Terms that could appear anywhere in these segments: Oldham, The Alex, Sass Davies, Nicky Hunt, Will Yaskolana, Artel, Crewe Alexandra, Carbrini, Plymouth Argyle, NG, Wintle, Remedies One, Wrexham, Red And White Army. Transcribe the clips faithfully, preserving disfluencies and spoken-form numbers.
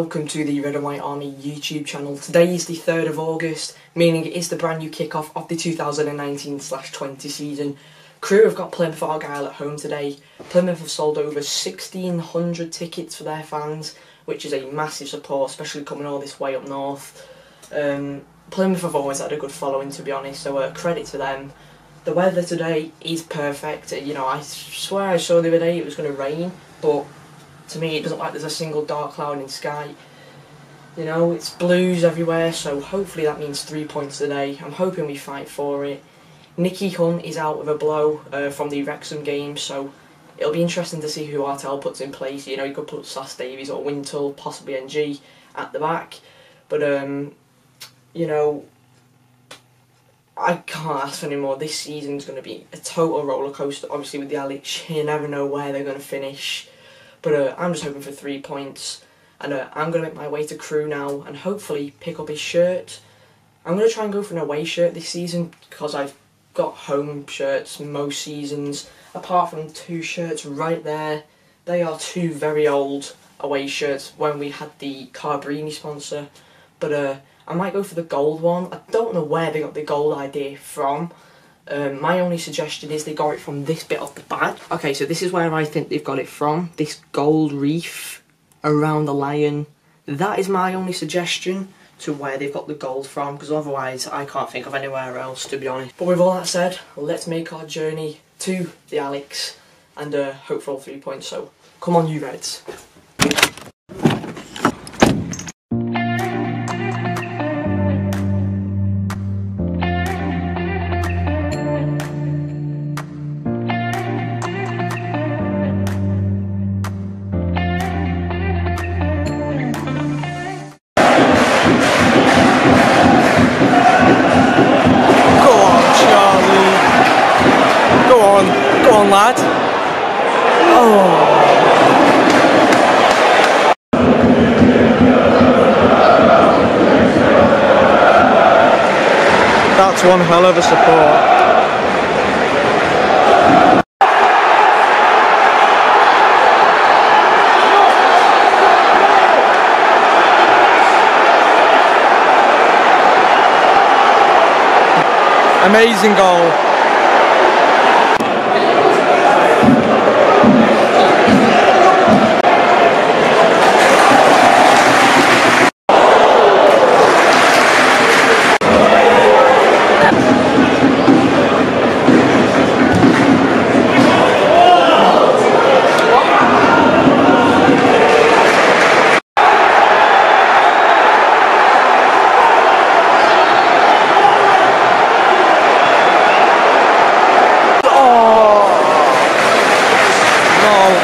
Welcome to the Red And White Army YouTube channel. Today is the third of August, meaning it is the brand new kickoff of the two thousand nineteen twenty season. Crewe have got Plymouth Argyle at home today. Plymouth have sold over sixteen hundred tickets for their fans, which is a massive support, especially coming all this way up north. Um, Plymouth have always had a good following, to be honest, so uh, credit to them. The weather today is perfect. You know, I swear I saw the other day it was going to rain, but to me, it doesn't look like there's a single dark cloud in the sky. You know, it's blues everywhere, so hopefully that means three points today. I'm hoping we fight for it. Nicky Hunt is out with a blow uh, from the Wrexham game, so it'll be interesting to see who Artel puts in place. You know, you could put Sass Davies or Wintle, possibly N G, at the back. But, um, you know, I can't ask for any more. This season's going to be a total rollercoaster, obviously, with the Alex. You never know where they're going to finish. But uh, I'm just hoping for three points, and uh, I'm going to make my way to Crewe now and hopefully pick up his shirt. I'm going to try and go for an away shirt this season because I've got home shirts most seasons, apart from two shirts right there. They are two very old away shirts when we had the Carbrini sponsor, but uh, I might go for the gold one. I don't know where they got the gold idea from. Um, my only suggestion is they got it from this bit of the bag. Okay, so this is where I think they've got it from. This gold wreath around the lion. That is my only suggestion to where they've got the gold from, because otherwise I can't think of anywhere else, to be honest. But with all that said, let's make our journey to the Alex and uh, hope for all three points. So come on, you Reds. That's one hell of a support. Amazing goal.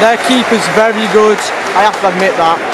Their keeper's very good, I have to admit that.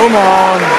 Come on! Yeah.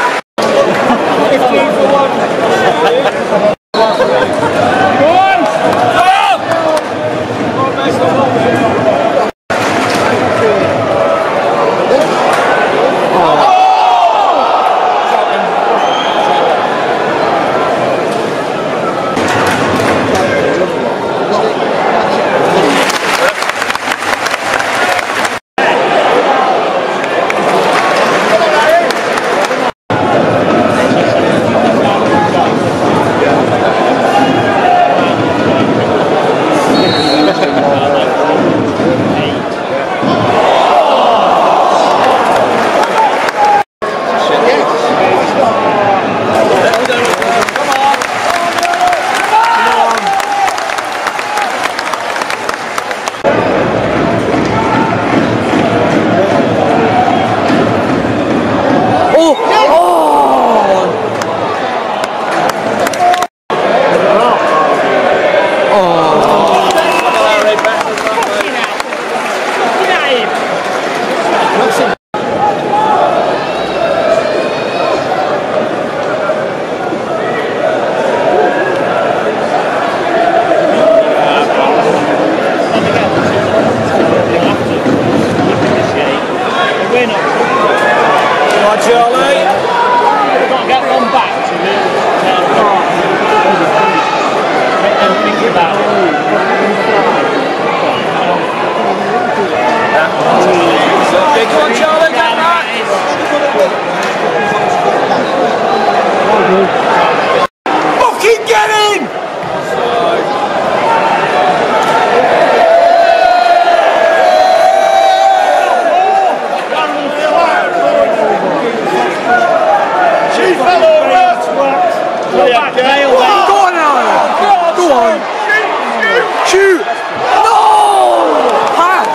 Hello, that's whacked. Back nail. Go on, Alan. Go on. Shoot. No! Pass.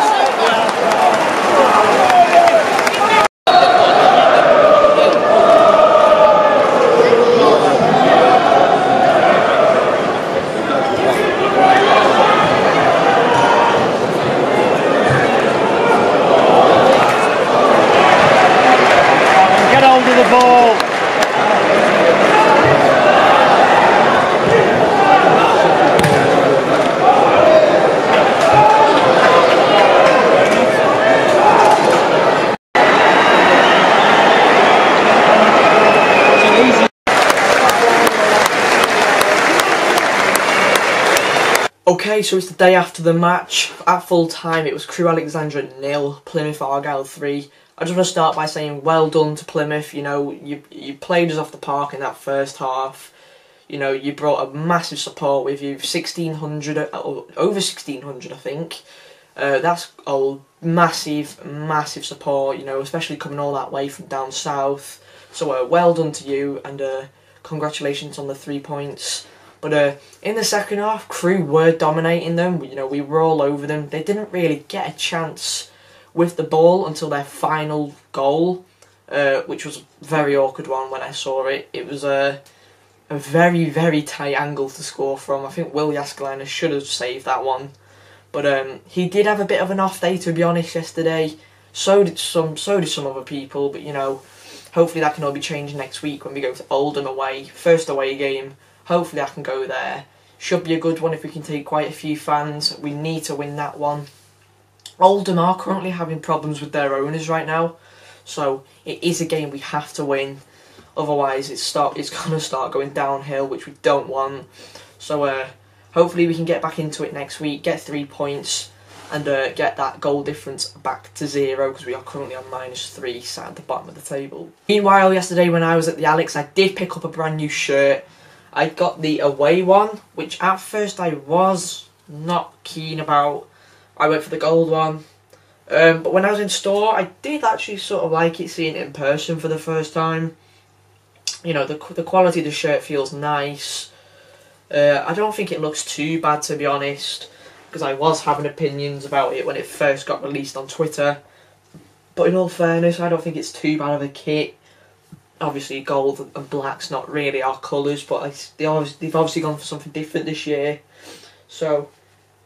The ball. Okay, so it's the day after the match. At full time, it was Crewe Alexandra nil, Plymouth Argyle three. I just want to start by saying well done to Plymouth. You know, you you played us off the park in that first half. You know, you brought a massive support with you, sixteen hundred, over sixteen hundred I think. Uh, that's a massive, massive support, you know, especially coming all that way from down south. So uh, well done to you, and uh, congratulations on the three points. But uh, in the second half, Crewe were dominating them. You know, we were all over them. They didn't really get a chance with the ball until their final goal, uh, which was a very awkward one when I saw it. It was a, a very, very tight angle to score from. I think Will Yaskolana should have saved that one. But um, he did have a bit of an off day, to be honest, yesterday. So did some, so did some other people, but, you know, hopefully that can all be changed next week when we go to Oldham away. First away game. Hopefully I can go there. Should be a good one if we can take quite a few fans. We need to win that one. Oldham are currently having problems with their owners right now, so it is a game we have to win, otherwise it's start it's going to start going downhill, which we don't want. So uh, hopefully we can get back into it next week, get three points, and uh, get that goal difference back to zero, because we are currently on minus three, sat at the bottom of the table. Meanwhile, yesterday when I was at the Alex, I did pick up a brand new shirt. I got the away one, which at first I was not keen about. I went for the gold one, um, but when I was in store, I did actually sort of like it, seeing it in person for the first time. You know, the the quality of the shirt feels nice. Uh, I don't think it looks too bad, to be honest, because I was having opinions about it when it first got released on Twitter. But in all fairness, I don't think it's too bad of a kit. Obviously, gold and black's not really our colours, but I, they obviously, they've obviously gone for something different this year. So,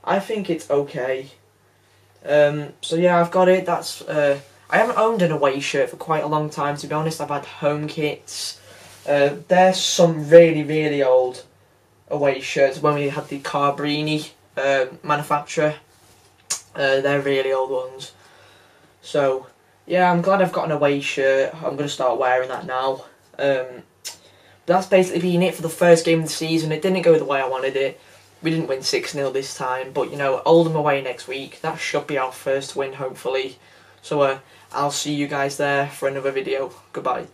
I think it's okay. Um, so yeah, I've got it. That's uh, I haven't owned an away shirt for quite a long time, to be honest. I've had home kits. Uh, there's some really, really old away shirts when we had the Carbrini uh, manufacturer. Uh, they're really old ones. So yeah, I'm glad I've got an away shirt. I'm gonna start wearing that now. Um, but that's basically been it for the first game of the season. It didn't go the way I wanted it. We didn't win six nil this time, but, you know, Oldham away next week. That should be our first win, hopefully. So, uh, I'll see you guys there for another video. Goodbye.